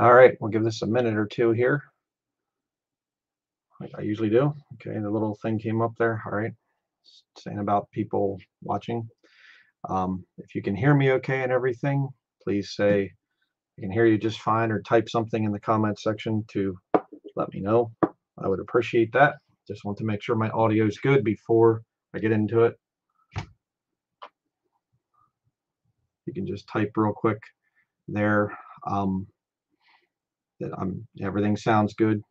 All right, we'll give this a minute or two here, like I usually do. Okay, the little thing came up there. All right, saying about people watching. If you can hear me okay and everything, please say I can hear you just fine, or type something in the comment section to let me know. I would appreciate that. Just want to make sure my audio is good before I get into it. You can just type real quick there that everything sounds good.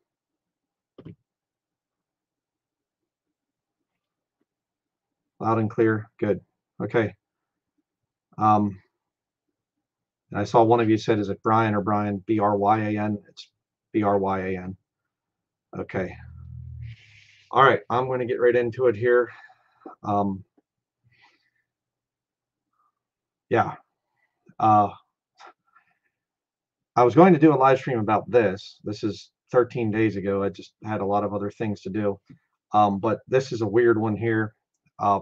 Loud and clear. Good. Okay. And I saw one of you said, is it Brian or Brian? B-R-Y-A-N. It's B-R-Y-A-N. Okay. All right. I'm going to get right into it here. I was going to do a live stream about this. This is 13 days ago. I just had a lot of other things to do. But this is a weird one here. I'd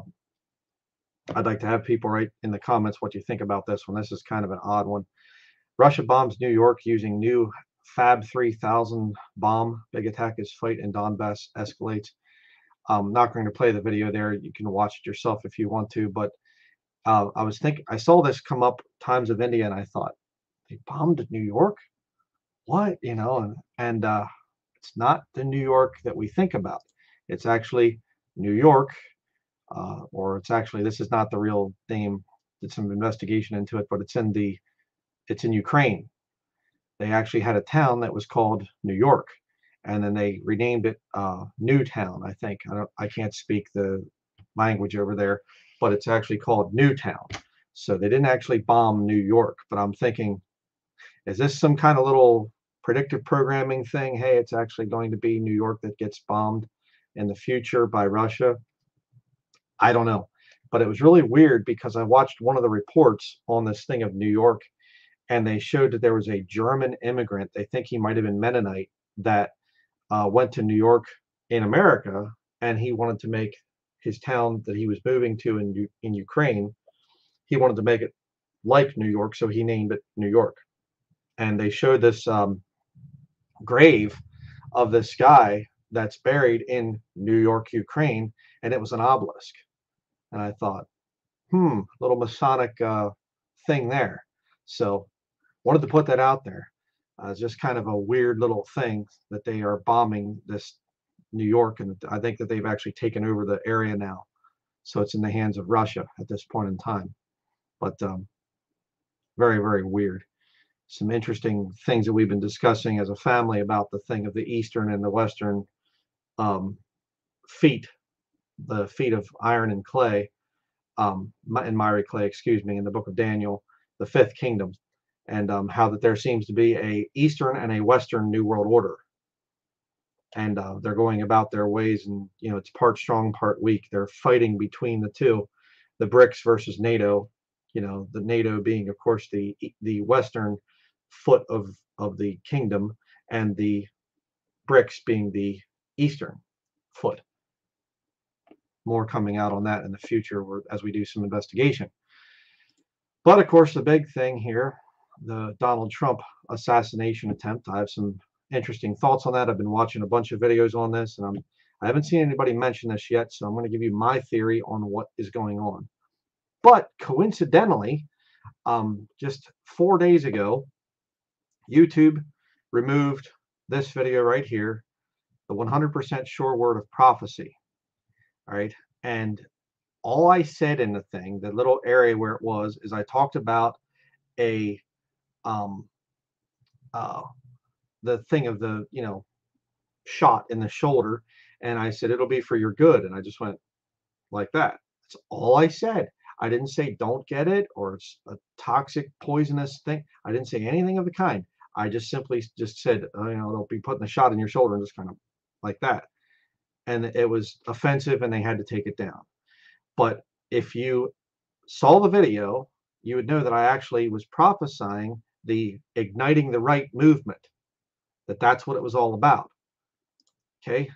like to have people write in the comments what you think about this one. This is kind of an odd one. Russia bombs New York using new Fab 3000 bomb. Big attack is fight in Donbass escalates. I'm not going to play the video there. You can watch it yourself if you want to. But I saw this come up, Times of India, and I thought, they bombed New York? What? You know, and it's not the New York that we think about. It's actually New York. This is not the real name. Did some investigation into it, but it's in Ukraine. They actually had a town that was called New York, and then they renamed it New Town, I think. I can't speak the language over there, but it's actually called New Town. So they didn't actually bomb New York, but I'm thinking, is this some kind of little predictive programming thing? Hey, it's actually going to be New York that gets bombed in the future by Russia. I don't know, but it was really weird because I watched one of the reports on this thing of New York, and they showed that there was a German immigrant. They think he might have been Mennonite that went to New York in America, and he wanted to make his town that he was moving to in Ukraine. He wanted to make it like New York, so he named it New York. And they showed this grave of this guy that's buried in New York, Ukraine, and it was an obelisk. And I thought, little Masonic thing there. So wanted to put that out there. It's just kind of a weird little thing that they are bombing this New York. And I think that they've actually taken over the area now. So it's in the hands of Russia at this point in time. But very, very weird. Some interesting things that we've been discussing as a family about the thing of the Eastern and the Western feet. The feet of iron and clay, and miry clay, excuse me, in the book of Daniel, the fifth kingdom, and how that there seems to be a Eastern and a Western New World Order. And they're going about their ways, and, you know, it's part strong, part weak. They're fighting between the two, the BRICS versus NATO, you know, the NATO being, of course, the Western foot of the kingdom, and the BRICS being the Eastern foot. More coming out on that in the future as we do some investigation. But of course, the big thing here, the Donald Trump assassination attempt. I have some interesting thoughts on that. I've been watching a bunch of videos on this, and I haven't seen anybody mention this yet, so I'm going to give you my theory on what is going on. But coincidentally, just 4 days ago, YouTube removed this video right here, the 100% sure word of prophecy. All right. And all I said in the thing, the little area where it was, is I talked about the thing of the, you know, shot in the shoulder. And I said, it'll be for your good. And I just went like that. That's all I said. I didn't say don't get it or it's a toxic, poisonous thing. I didn't say anything of the kind. I just simply just said, you know, they'll be putting a shot in your shoulder and just kind of like that. And it was offensive, and they had to take it down. But if you saw the video, you would know that I actually was prophesying the igniting the right movement, that's what it was all about. Okay,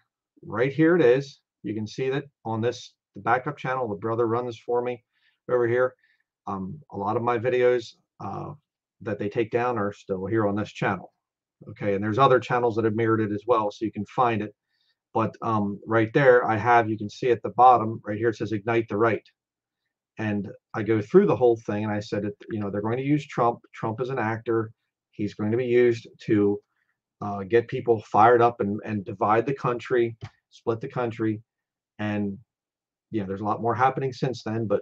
right here it is. You can see that on this, the backup channel, the brother runs for me over here. A lot of my videos that they take down are still here on this channel. Okay, and there's other channels that have mirrored it as well, so you can find it. But right there, I have, you can see at the bottom right here, it says Ignite the Right. And I go through the whole thing, and I said, you know, they're going to use Trump. Trump is an actor. He's going to be used to get people fired up and divide the country, split the country. And, you know, there's a lot more happening since then. But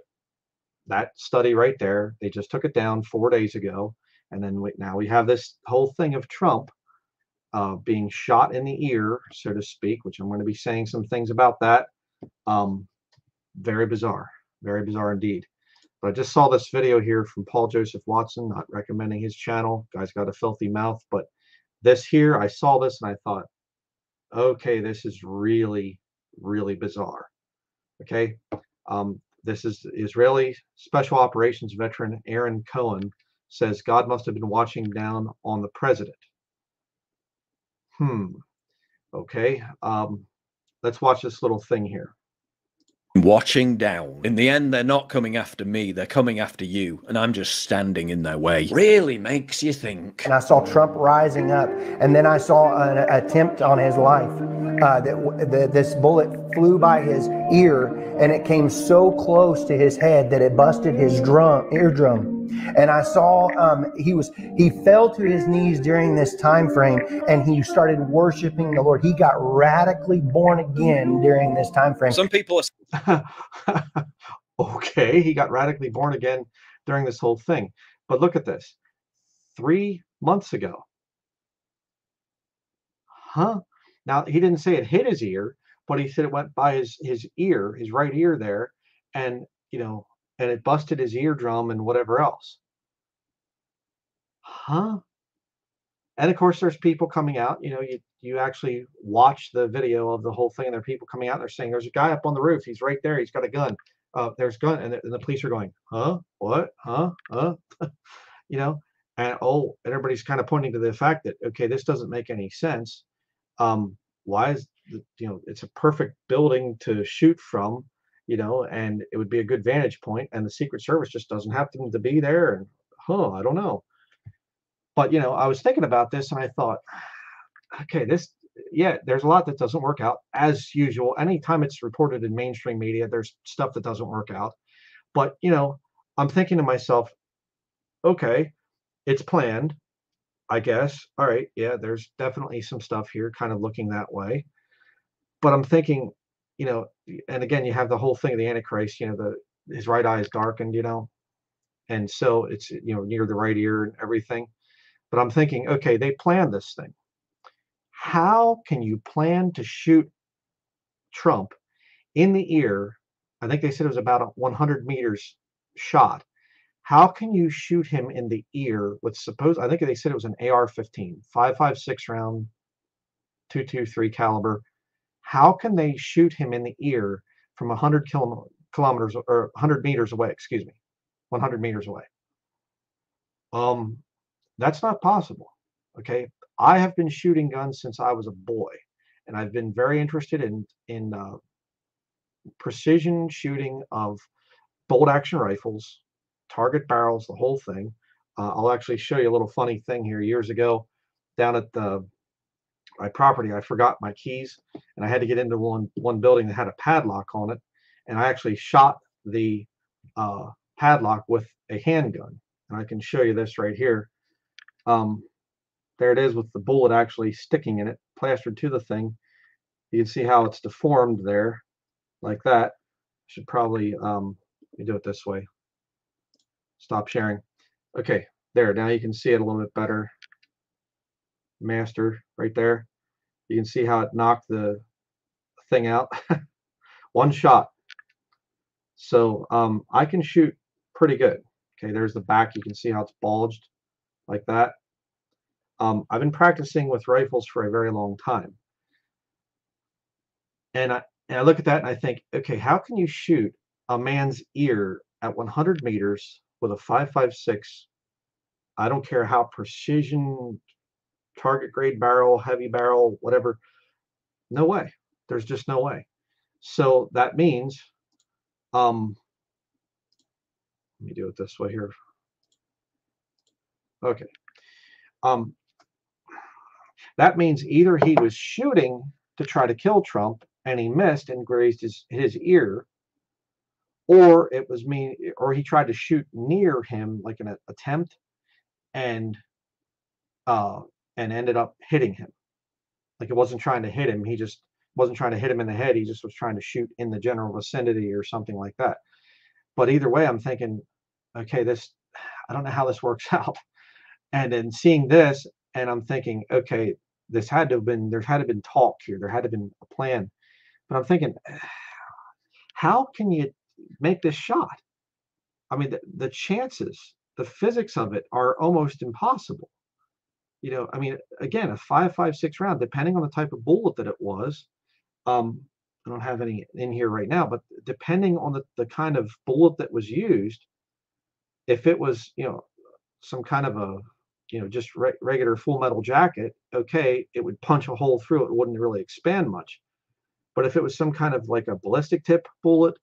that study right there, they just took it down 4 days ago. And then now we have this whole thing of Trump being shot in the ear, so to speak, which I'm going to be saying some things about that. Very bizarre. Very bizarre indeed. But I just saw this video here from Paul Joseph Watson, not recommending his channel. Guy's got a filthy mouth. But this here, I saw this and I thought, okay, this is really, really bizarre. Okay. This is Israeli Special Operations veteran Aaron Cohen says God must have been watching down on the president. Okay. Let's watch this little thing here. Watching down. In the end, they're not coming after me, they're coming after you, and I'm just standing in their way. Really makes you think. And I saw Trump rising up, and then I saw an attempt on his life. This bullet flew by his ear, and it came so close to his head that it busted his eardrum. And I saw he fell to his knees during this time frame, and he started worshiping the Lord. He got radically born again during this time frame. Some people are okay, he got radically born again during this whole thing. But look at this. 3 months ago. Now, he didn't say it hit his ear, but he said it went by his ear, his right ear there. And, you know, and it busted his eardrum and whatever else. And, of course, there's people coming out. You know, you actually watch the video of the whole thing. And there are people coming out. They're saying, there's a guy up on the roof. He's right there. He's got a gun. There's a gun. And the police are going, what? You know, and, and everybody's kind of pointing to the fact that, okay, this doesn't make any sense. Why is, you know, it's a perfect building to shoot from, you know, and it would be a good vantage point. And the Secret Service just doesn't happen to be there. And, I don't know. But, you know, I was thinking about this and I thought, okay, there's a lot that doesn't work out as usual. Anytime it's reported in mainstream media, there's stuff that doesn't work out. But, you know, I'm thinking to myself, okay, it's planned, I guess. All right. Yeah, there's definitely some stuff here kind of looking that way. But I'm thinking, you know, and again, you have the whole thing of the Antichrist, you know, his right eye is darkened, you know, and so it's, you know, near the right ear and everything. But I'm thinking, okay, they planned this thing. How can you plan to shoot Trump in the ear? I think they said it was about a 100 meters shot. How can you shoot him in the ear with I think they said it was an AR-15, 5.56 round, 223 caliber. How can they shoot him in the ear from 100 kilometers or 100 meters away? Excuse me, 100 meters away. That's not possible. Okay. I have been shooting guns since I was a boy, and I've been very interested in precision shooting of bolt action rifles, target barrels, the whole thing. I'll actually show you a little funny thing here. Years ago, down at my property, I forgot my keys, and I had to get into one building that had a padlock on it, and I actually shot the padlock with a handgun. And I can show you this right here. There it is with the bullet actually sticking in it, plastered to the thing. You can see how it's deformed there, like that. Should probably let me do it this way. Stop sharing. Okay, there. Now you can see it a little bit better. Master right there. You can see how it knocked the thing out. One shot. So I can shoot pretty good. Okay, there's the back. You can see how it's bulged. Like that. I've been practicing with rifles for a very long time. And I look at that and I think, okay, how can you shoot a man's ear at 100 meters with a 5.56? I don't care how precision, target grade barrel, heavy barrel, whatever. No way. There's just no way. So that means, let me do it this way here. Okay. That means either he was shooting to try to kill Trump and he missed and grazed his ear, or it was me, or he tried to shoot near him like an attempt and ended up hitting him. Like it wasn't trying to hit him. He just wasn't trying to hit him in the head. He just was trying to shoot in the general vicinity or something like that. But either way, I'm thinking, okay, I don't know how this works out. And then seeing this, and I'm thinking, okay, this had to have been, there had to have been talk here. There had to have been a plan. But I'm thinking, how can you make this shot? I mean, the chances, the physics of it are almost impossible. You know, I mean, again, a 5.56 round, depending on the type of bullet that it was, I don't have any in here right now, but depending on the kind of bullet that was used, if it was, you know, some kind of a, you know, just regular full metal jacket, okay, it would punch a hole through. It wouldn't really expand much. But if it was some kind of like a ballistic tip bullet,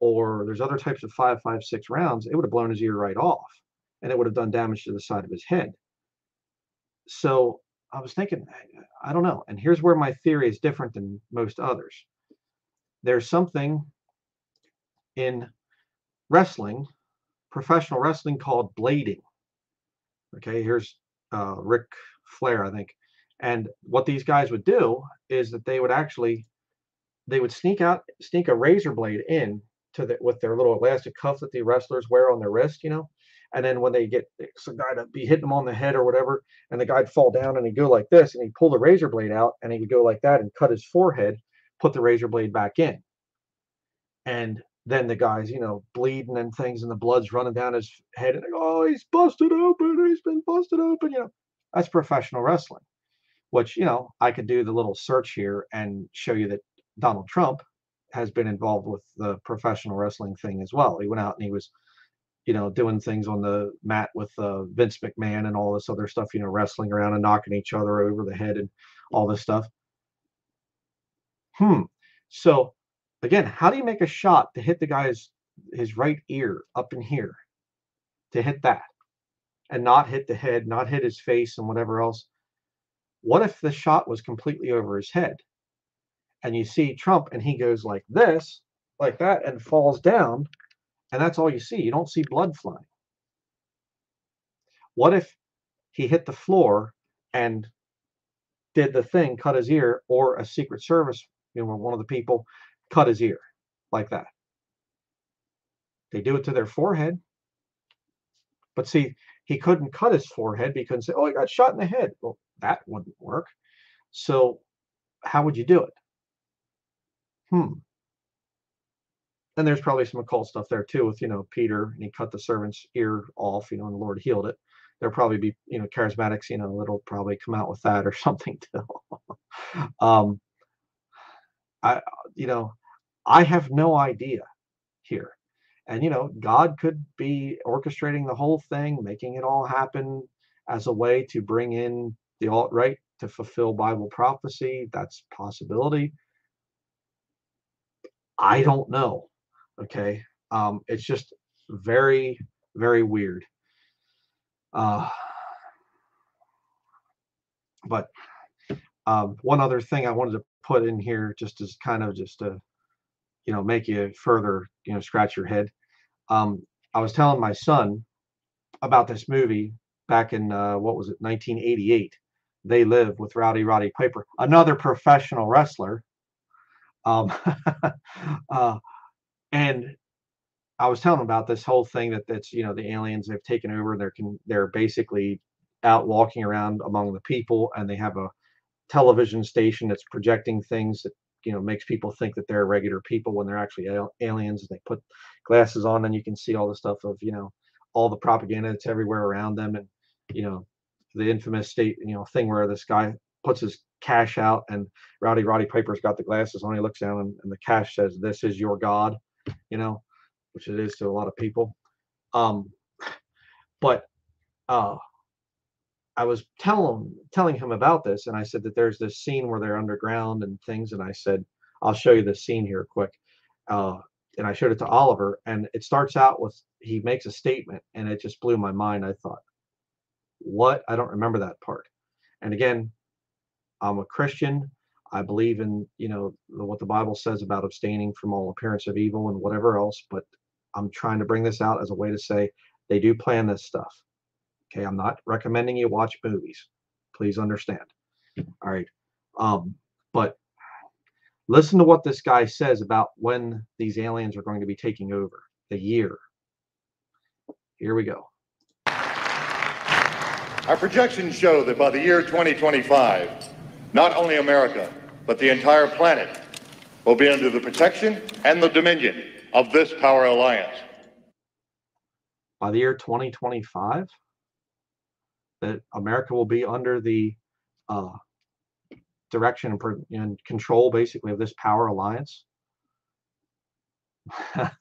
or there's other types of 5.56 rounds, it would have blown his ear right off, and it would have done damage to the side of his head. So I was thinking, I don't know. And here's where my theory is different than most others. There's something in wrestling, professional wrestling, called blading. Okay, here's Rick Flair, I think. And what these guys would do is that they would actually, they would sneak a razor blade in to the, with their little elastic cuff that the wrestlers wear on their wrist, you know. And then when they get some guy to be hitting them on the head or whatever, and the guy'd fall down and he'd go like this, and he'd pull the razor blade out and he would go like that and cut his forehead, put the razor blade back in. And then the guy's, you know, bleeding and things, and the blood's running down his head, and they go, oh, he's busted open. He's been busted open. You know, that's professional wrestling, which, you know, I could do the little search here and show you that Donald Trump has been involved with the professional wrestling thing as well. He went out and he was, you know, doing things on the mat with Vince McMahon and all this other stuff, you know, wrestling around and knocking each other over the head and all this stuff. So again, how do you make a shot to hit the guy's, his right ear up in here, to hit that and not hit the head, not hit his face and whatever else? What if the shot was completely over his head and you see Trump and he goes like this, like that, and falls down, and that's all you see? You don't see blood flying. What if he hit the floor and did the thing, cut his ear, or a Secret Service, you know, one of the people cut his ear like that? They do it to their forehead. But see, he couldn't cut his forehead because he, oh, he got shot in the head. Well, that wouldn't work. So how would you do it? And there's probably some occult stuff there too with, you know, Peter, and he cut the servant's ear off, you know, and the Lord healed it. There'll probably be, you know, charismatics, you know, it'll probably come out with that or something too. You know, I have no idea here. And, you know, God could be orchestrating the whole thing, making it all happen as a way to bring in the alt-right to fulfill Bible prophecy. That's a possibility. I don't know. Okay. It's just very, very weird. One other thing I wanted to put in here, just as kind of just to, you know, make you further, you know, scratch your head. I was telling my son about this movie back in, 1988, They Live, with Rowdy Roddy Piper, another professional wrestler. And I was telling him about this whole thing that's, you know, the aliens have taken over, and they're basically out walking around among the people, and they have a television station that's projecting things that, you know, makes people think that they're regular people when they're actually aliens, and they put glasses on and you can see all the stuff of, you know, all the propaganda that's everywhere around them. And, you know, the infamous thing where this guy puts his cash out and Rowdy Roddy Piper's got the glasses on, he looks down and the cash says, "This is your God," you know, which it is to a lot of people. I was telling him about this, and I said that there's this scene where they're underground and things, and I said, I'll show you this scene here quick. And I showed it to Oliver, and it starts out with, he makes a statement, and it just blew my mind. I thought, what? I don't remember that part. And again, I'm a Christian. I believe in, you know, what the Bible says about abstaining from all appearance of evil and whatever else. But I'm trying to bring this out as a way to say they do plan this stuff. Okay, I'm not recommending you watch movies. Please understand. All right. But listen to what this guy says about when these aliens are going to be taking over, the year. Here we go. Our projections show that by the year 2025, not only America, but the entire planet will be under the protection and the dominion of this power alliance. By the year 2025, that America will be under the direction and control, basically, of this power alliance.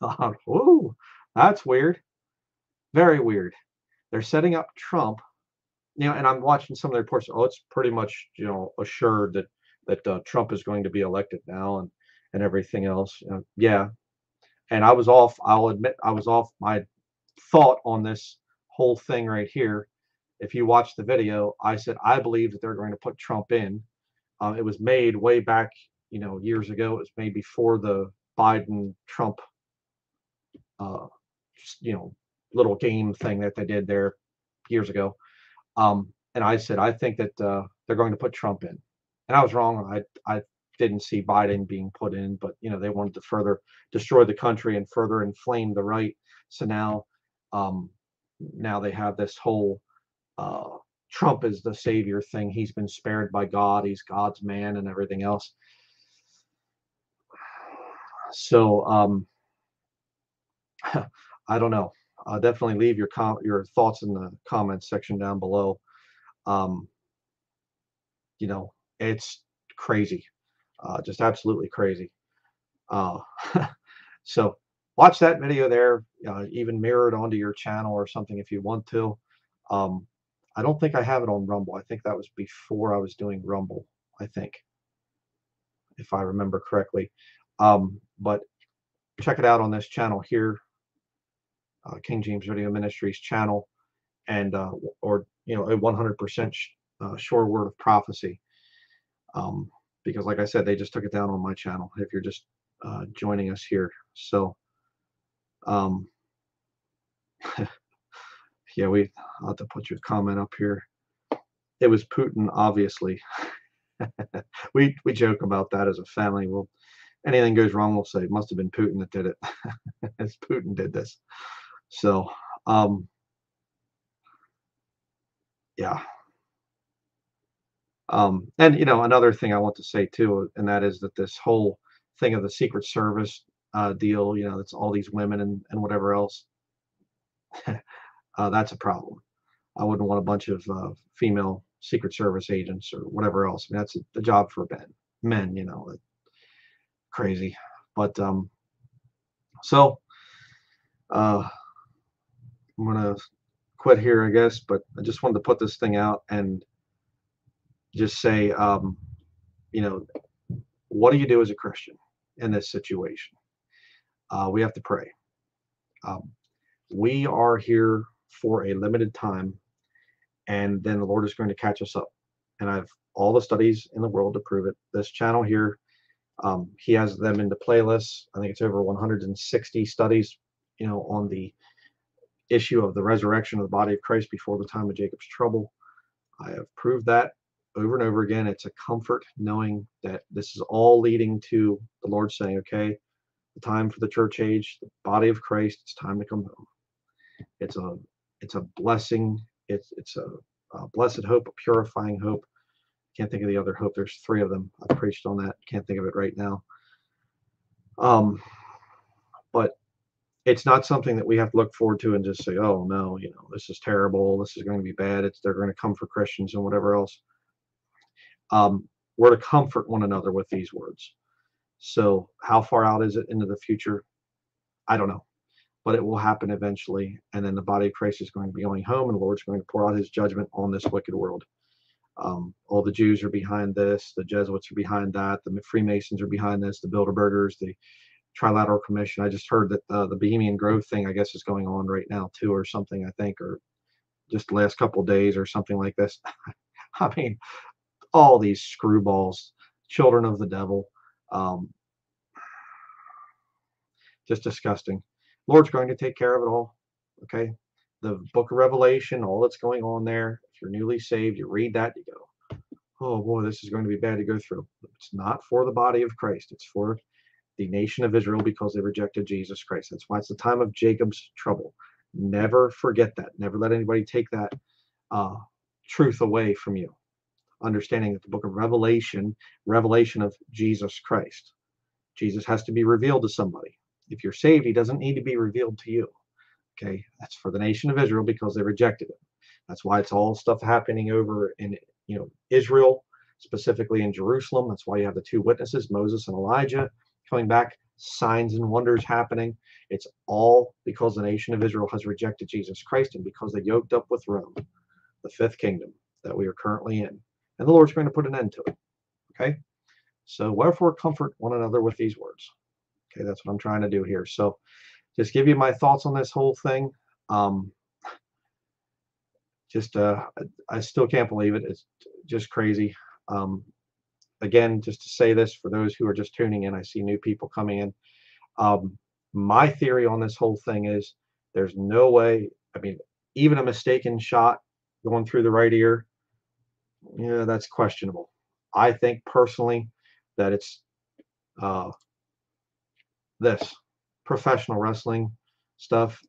Whoa, that's weird. Very weird. They're setting up Trump. You know, and I'm watching some of the reports. Oh, it's pretty much, you know, assured that Trump is going to be elected now, and everything else. Yeah, and I was off. I'll admit I was off my thought on this whole thing right here. If you watch the video, I said I believe that they're going to put Trump in. It was made way back, you know, years ago. It was made before the Biden-Trump, you know, little game thing that they did there years ago. And I said, I think that they're going to put Trump in. And I was wrong. I didn't see Biden being put in, but, you know, they wanted to further destroy the country and further inflame the right. So now, now they have this whole Trump is the savior thing. He's been spared by God. He's God's man and everything else. So I don't know. Definitely leave your thoughts in the comments section down below. You know, it's crazy, just absolutely crazy. So watch that video there, even mirror it onto your channel or something if you want to. I don't think I have it on Rumble. I think that was before I was doing Rumble, I think, if I remember correctly. But check it out on this channel here. King James Video Ministries channel, and or, you know, a 100% sure word of prophecy, because like I said, they just took it down on my channel if you're just joining us here. So yeah, we I'll have to put your comment up here. It was Putin, obviously. we joke about that as a family. We'll, anything goes wrong, we'll say it must have been Putin that did it. As Putin did this. So, yeah. And, you know, another thing I want to say, too, and that is that this whole thing of the Secret Service deal, you know, that's all these women and whatever else, that's a problem. I wouldn't want a bunch of female Secret Service agents or whatever else. I mean, that's a job for men, you know, crazy. But, so, I'm gonna quit here, I guess, but I just wanted to put this thing out and just say, you know, what do you do as a Christian in this situation? We have to pray. We are here for a limited time, and then the Lord is going to catch us up. And I have all the studies in the world to prove it. This channel here, he has them into playlists. I think it's over 160 studies, you know, on the issue of the resurrection of the body of Christ before the time of Jacob's trouble. I have proved that over and over again. It's a comfort knowing that this is all leading to the Lord saying, okay, the time for the church age, the body of Christ, it's time to come home. It's a blessing. It's a blessed hope, a purifying hope. Can't think of the other hope. There's three of them. I preached on that. Can't think of it right now. But it's not something that we have to look forward to and just say, oh, no, you know, this is terrible. This is going to be bad. They're going to come for Christians and whatever else. We're to comfort one another with these words. So how far out is it into the future? I don't know. But it will happen eventually. And then the body of Christ is going to be going home, and the Lord's going to pour out his judgment on this wicked world. All the Jews are behind this. The Jesuits are behind that. The Freemasons are behind this. The Bilderbergers, the Trilateral Commission. I just heard that the Bohemian Grove thing, I guess, is going on right now too, or something, I think, or just the last couple of days or something like this. I mean, all these screwballs, children of the devil. Just disgusting. Lord's going to take care of it all. Okay. The book of Revelation, all that's going on there. If you're newly saved, you read that, you go, oh boy, this is going to be bad to go through. It's not for the body of Christ. It's for the nation of Israel because they rejected Jesus Christ. That's why it's the time of Jacob's trouble. Never forget that. Never let anybody take that truth away from you. Understanding that the book of Revelation, revelation of Jesus Christ. Jesus has to be revealed to somebody. If you're saved, he doesn't need to be revealed to you. Okay, that's for the nation of Israel because they rejected it. That's why it's all stuff happening over in, you know, Israel, specifically in Jerusalem. That's why you have the two witnesses, Moses and Elijah, coming back, signs and wonders happening. It's all because the nation of Israel has rejected Jesus Christ and because they yoked up with Rome, the fifth kingdom that we are currently in. And the Lord's going to put an end to it. Okay, so wherefore comfort one another with these words. Okay, that's what I'm trying to do here. So just give you my thoughts on this whole thing. I still can't believe it. It's just crazy. Again, just to say this for those who are just tuning in, I see new people coming in. My theory on this whole thing is there's no way. I mean, even a mistaken shot going through the right ear, yeah, that's questionable. I think personally that it's this professional wrestling stuff.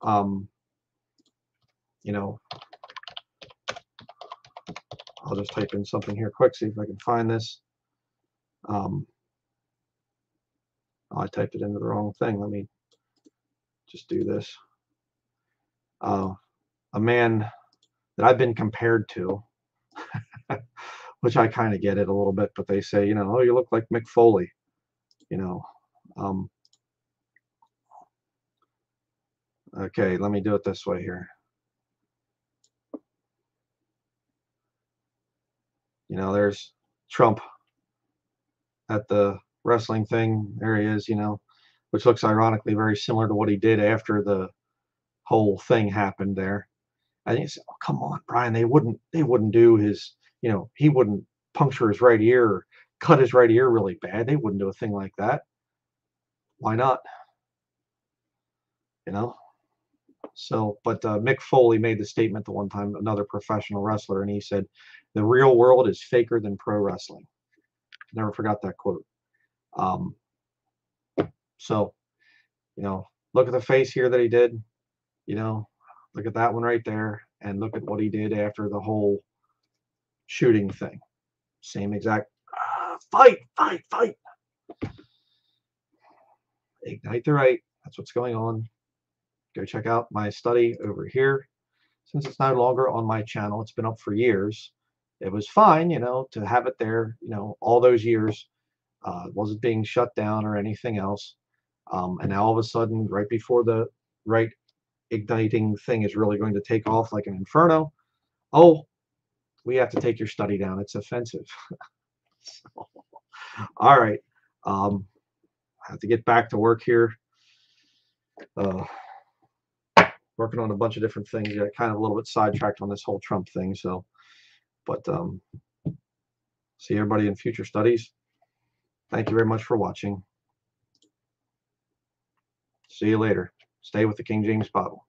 You know, I'll just type in something here quick, see if I can find this. I typed it into the wrong thing. Let me just do this. A man that I've been compared to, which I kind of get it a little bit, but they say, you know, oh, you look like Mick Foley, you know. Okay, let me do it this way here. You know, there's Trump at the wrestling thing. There he is, you know, which looks ironically very similar to what he did after the whole thing happened there. And he said, oh, come on, Brian, they wouldn't do his, you know, he wouldn't puncture his right ear or cut his right ear really bad. They wouldn't do a thing like that. Why not? You know? So, but Mick Foley made the statement the one time, another professional wrestler, and he said, the real world is faker than pro wrestling. Never forgot that quote. So, you know, look at the face here that he did, you know, look at that one right there, and look at what he did after the whole shooting thing. Same exact fight. Ignite the right. That's what's going on. Go check out my study over here. Since it's no longer on my channel, it's been up for years. It was fine, you know, to have it there, you know, all those years. It wasn't being shut down or anything else. And now all of a sudden, right before the right igniting thing is really going to take off like an inferno, oh, we have to take your study down. It's offensive. So, all right. I have to get back to work here. Working on a bunch of different things. Got kind of a little bit sidetracked on this whole Trump thing, so. But see everybody in future studies. Thank you very much for watching. See you later. Stay with the King James Bible.